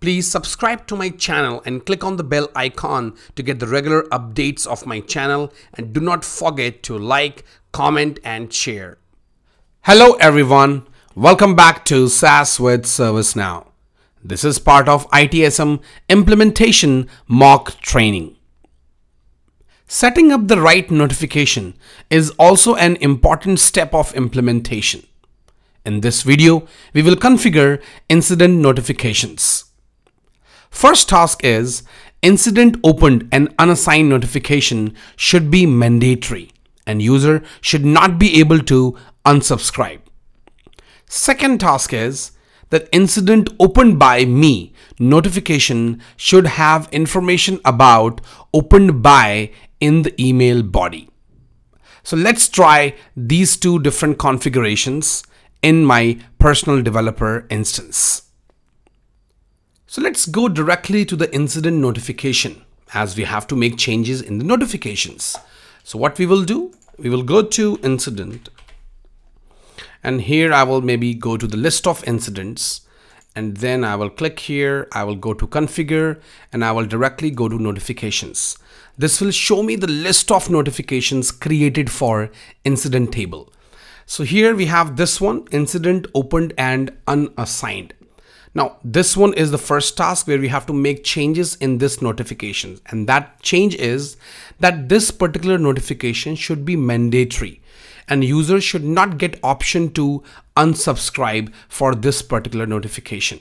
Please subscribe to my channel and click on the bell icon to get the regular updates of my channel, and do not forget to like, comment and share. Hello everyone, welcome back to SaaS with ServiceNow. This is part of ITSM implementation mock training. Setting up the right notification is also an important step of implementation. In this video, we will configure incident notifications. First task is incident opened and unassigned notification should be mandatory and user should not be able to unsubscribe. Second task is that incident opened by me notification should have information about opened by in the email body. So let's try these two different configurations in my personal developer instance. So let's go directly to the incident notification, as we have to make changes in the notifications. So what we will do, we will go to incident, and here I will maybe go to the list of incidents, and then I will click here, I will go to configure, and I will directly go to notifications. This will show me the list of notifications created for incident table. So here we have this one, incident opened and unassigned. Now, this one is the first task where we have to make changes in this notification, and that change is that this particular notification should be mandatory and users should not get option to unsubscribe for this particular notification.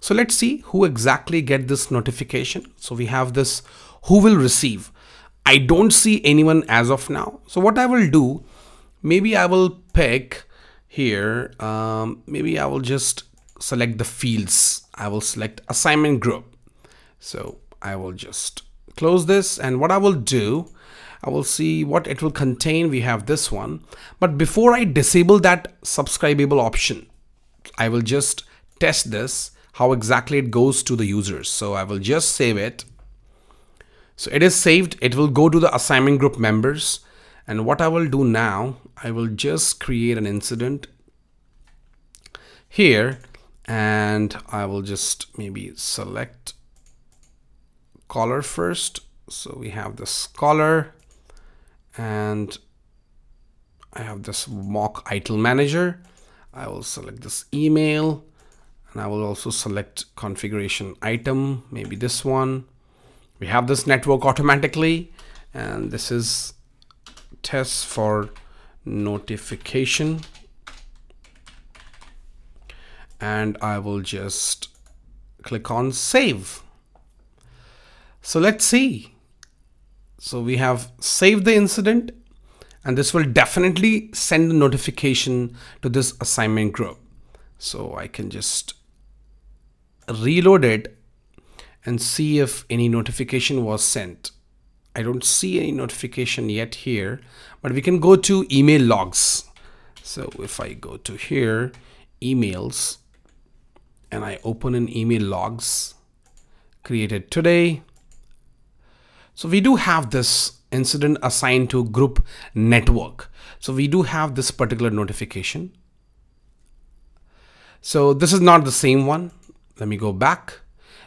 So let's see who exactly get this notification. So we have this who will receive. I don't see anyone as of now. So what I will do, maybe I will pick here, maybe I will just select the fields. I will select assignment group. So I will just close this, and what I will do, I will see what it will contain. We have this one, but before I disable that subscribable option, I will just test this, how exactly it goes to the users. So I will just save it. So it is saved. It will go to the assignment group members. And what I will do now, I will just create an incident here, and I will just maybe select caller first. So we have this caller, and I have this mock ITIL manager. I will select this email, and I will also select configuration item, maybe this one. We have this network automatically, and this is test for notification. And I will just click on save. So let's see. So we have saved the incident, and this will definitely send a notification to this assignment group. So I can just reload it and see if any notification was sent. I don't see any notification yet here, but we can go to email logs. So if I go to here, emails, and I open an email logs created today. So we do have this incident assigned to group network. So we do have this particular notification. So this is not the same one. Let me go back.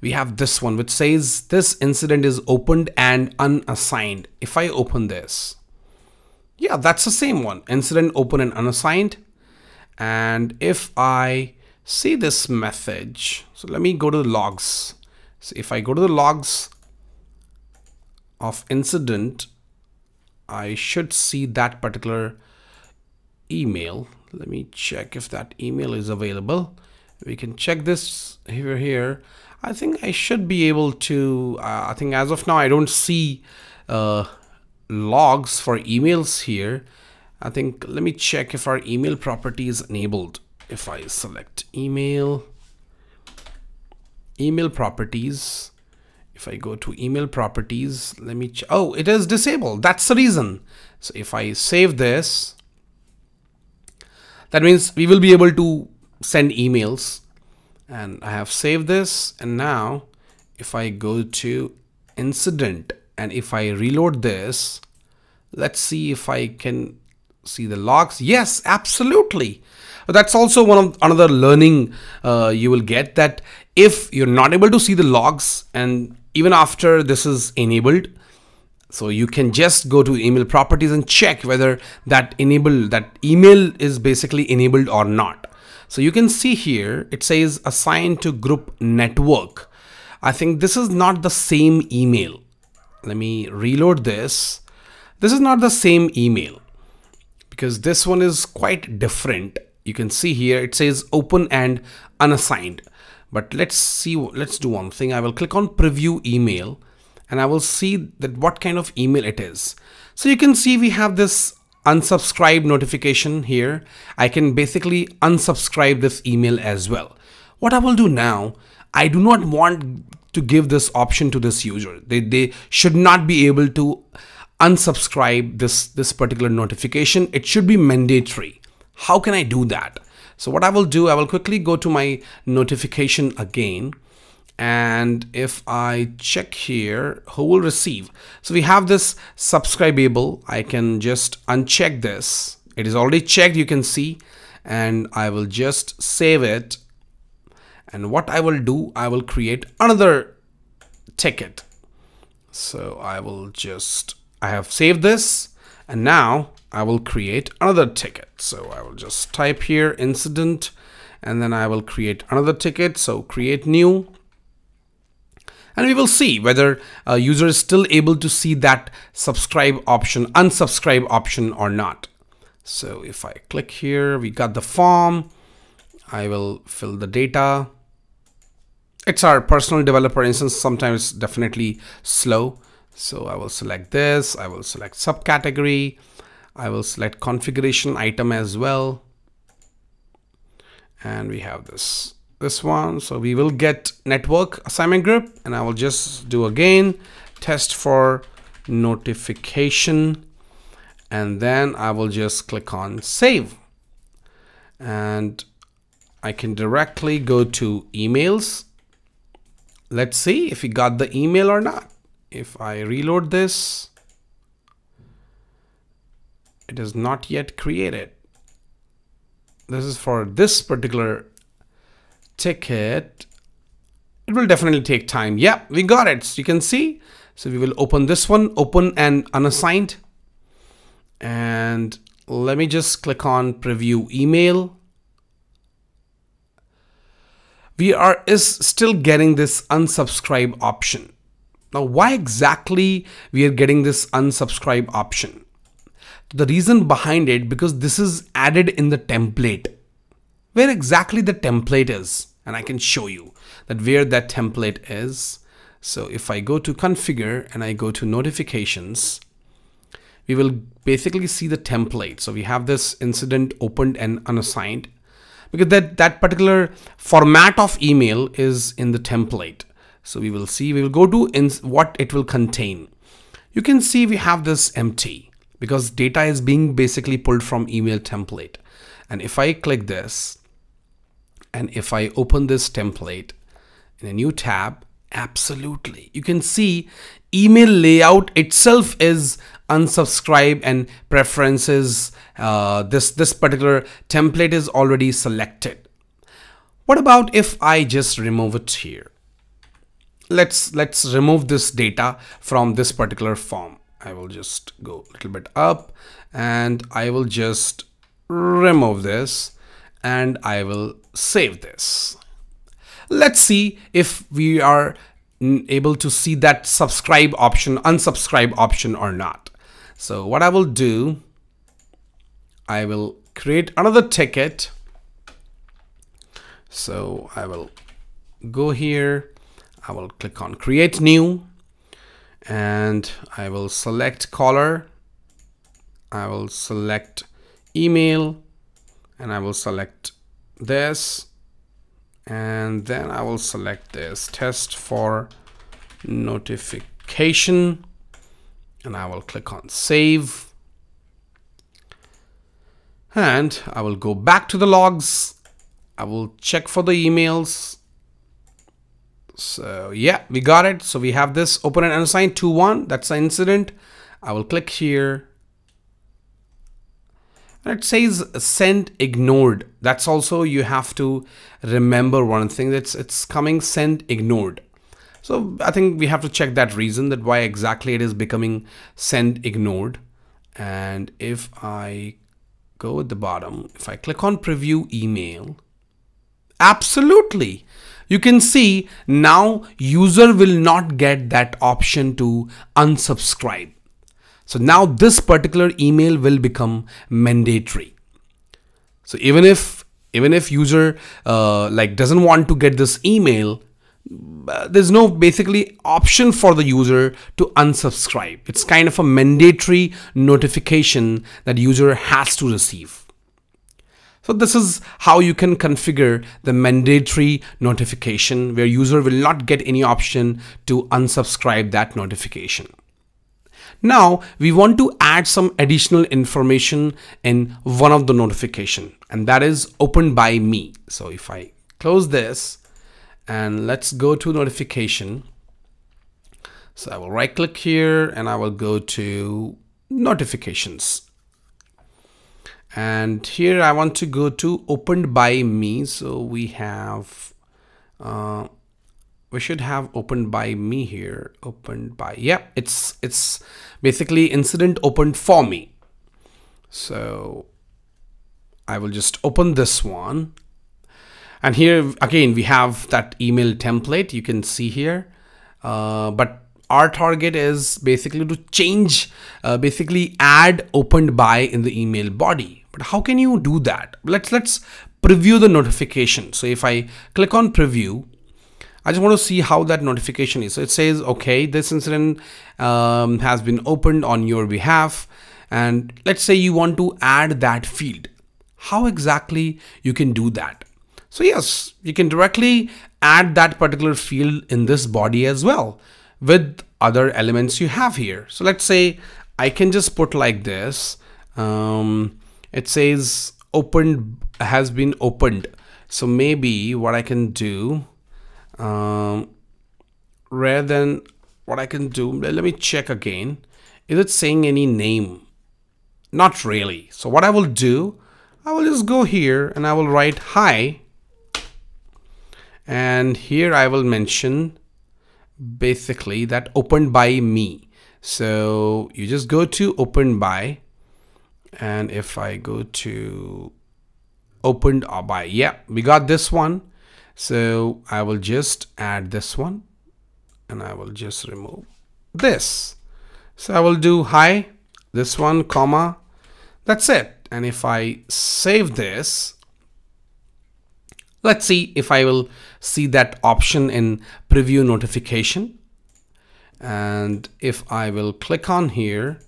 We have this one which says this incident is opened and unassigned. If I open this, yeah, that's the same one, incident open and unassigned. And if I see this message, so let me go to the logs. So if I go to the logs of incident, I should see that particular email. Let me check if that email is available. We can check this here. I think I should be able to, I think as of now, I don't see logs for emails here. I think, let me check if our email property is enabled. If I select email properties, if I go to email properties, let me check. Oh, it is disabled. That's the reason. So if I save this, that means we will be able to send emails, and I have saved this. And now if I go to incident and if I reload this, let's see if I can see the logs. Yes, absolutely. That's also one of another learning you will get, that if you're not able to see the logs, and even after this is enabled, so you can just go to email properties and check whether that email is basically enabled or not. So you can see here, it says assigned to group network. I think this is not the same email. Let me reload this. This is not the same email, because this one is quite different. You can see here, it says open and unassigned. But let's see, let's do one thing. I will click on preview email and I will see that what kind of email it is. So you can see we have this unsubscribe notification here. I can basically unsubscribe this email as well. What I will do now, I do not want to give this option to this user. They should not be able to unsubscribe this particular notification. It should be mandatory. How can I do that? So what I will do, I will quickly go to my notification again. And if I check here, who will receive? So we have this subscribable. I can just uncheck this. It is already checked, you can see. And I will just save it. And what I will do, I will create another ticket. So I will just, I have saved this. And now I will create another ticket. So I will just type here incident, and then I will create another ticket. So create new. And we will see whether a user is still able to see that subscribe option, unsubscribe option or not. So if I click here, we got the form. I will fill the data. It's our personal developer instance. Sometimes definitely slow. So I will select this. I will select subcategory. I will select configuration item as well. And we have this one. So we will get network assignment group, and I will just do again test for notification. And then I will just click on save. And I can directly go to emails. Let's see if we got the email or not. If I reload this, it is not yet created. This is for this particular ticket. It will definitely take time. Yeah, we got it. So you can see. So we will open this one, open and unassigned. And let me just click on preview email. We are still getting this unsubscribe option. Now, why exactly we are getting this unsubscribe option? The reason behind it, because this is added in the template. Where exactly the template is, and I can show you that where that template is. So if I go to configure and I go to notifications, we will basically see the template. So we have this incident opened and unassigned, because that particular format of email is in the template. So we will see, we will go to what it will contain. You can see we have this empty because data is being basically pulled from email template. And if I click this, and if I open this template in a new tab, absolutely. You can see email layout itself is unsubscribe and preferences. This particular template is already selected. What about if I just remove it here? Let's remove this data from this particular form. I will just go a little bit up and I will just remove this and I will save this. Let's see if we are able to see that subscribe option, unsubscribe option or not. So what I will do, I will create another ticket. So I will go here. I will click on create new and I will select caller. I will select email and I will select this. And then I will select this test for notification and I will click on save. And I will go back to the logs. I will check for the emails. So yeah, we got it. So we have this open and unassigned 2-1. That's the incident. I will click here. and it says sent ignored. That's also, you have to remember one thing, that's it's coming sent ignored. So I think we have to check that reason, that why exactly it is becoming sent ignored. And if I go at the bottom, if I click on preview email, absolutely, you can see now user will not get that option to unsubscribe. So now this particular email will become mandatory. So even if user like doesn't want to get this email, there's no basically option for the user to unsubscribe. It's kind of a mandatory notification that user has to receive. So this is how you can configure the mandatory notification where user will not get any option to unsubscribe that notification. Now we want to add some additional information in one of the notification, and that is opened by me. So if I close this and let's go to notification. So I will right click here and I will go to notifications. And here I want to go to opened by me. So we have, we should have opened by me here, opened by, yeah, it's basically incident opened for me. So I will just open this one. And here again, we have that email template you can see here, but our target is basically to change, basically add opened by in the email body. But how can you do that? Let's preview the notification. So if I click on preview, I just want to see how that notification is. So it says, okay, this incident has been opened on your behalf. And let's say you want to add that field. How exactly you can do that? So yes, you can directly add that particular field in this body as well with other elements you have here. So let's say I can just put like this. It says opened, has been opened. So maybe what I can do, rather than what I can do, let me check again. Is it saying any name? Not really. So what I will do, I will just go here and I will write hi. And here I will mention basically that opened by me. So you just go to opened by, and if I go to opened by, yeah, we got this one. So I will just add this one and I will just remove this. So I will do hi, this one, comma, that's it. And if I save this, let's see if I will see that option in preview notification. And if I will click on here,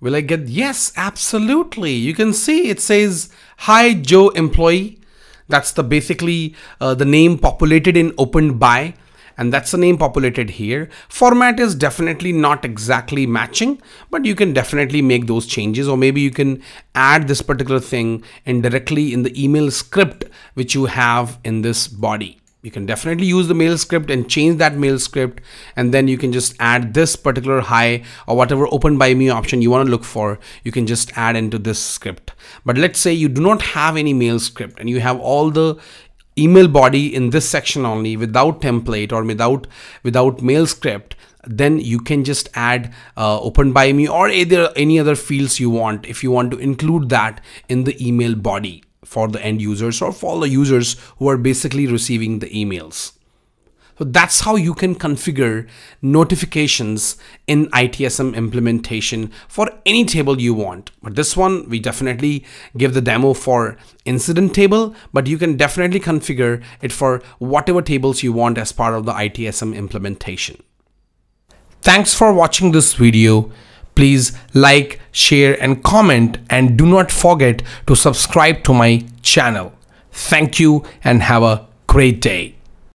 will I get, yes, absolutely. You can see it says, hi, Joe employee. That's the basically the name populated in opened by, and that's the name populated here. Format is definitely not exactly matching, but you can definitely make those changes, or maybe you can add this particular thing indirectly in the email script which you have in this body. You can definitely use the mail script and change that mail script, and then you can just add this particular hi or whatever open by me option you want to look for. You can just add into this script. But let's say you do not have any mail script and you have all the email body in this section only without template or without mail script, then you can just add open by me or either any other fields you want if you want to include that in the email body for the end users or for the users who are basically receiving the emails. So that's how you can configure notifications in ITSM implementation for any table you want. But this one, we definitely give the demo for incident table, but you can definitely configure it for whatever tables you want as part of the ITSM implementation. Thanks for watching this video. Please like, share, and comment, and do not forget to subscribe to my channel. Thank you and have a great day.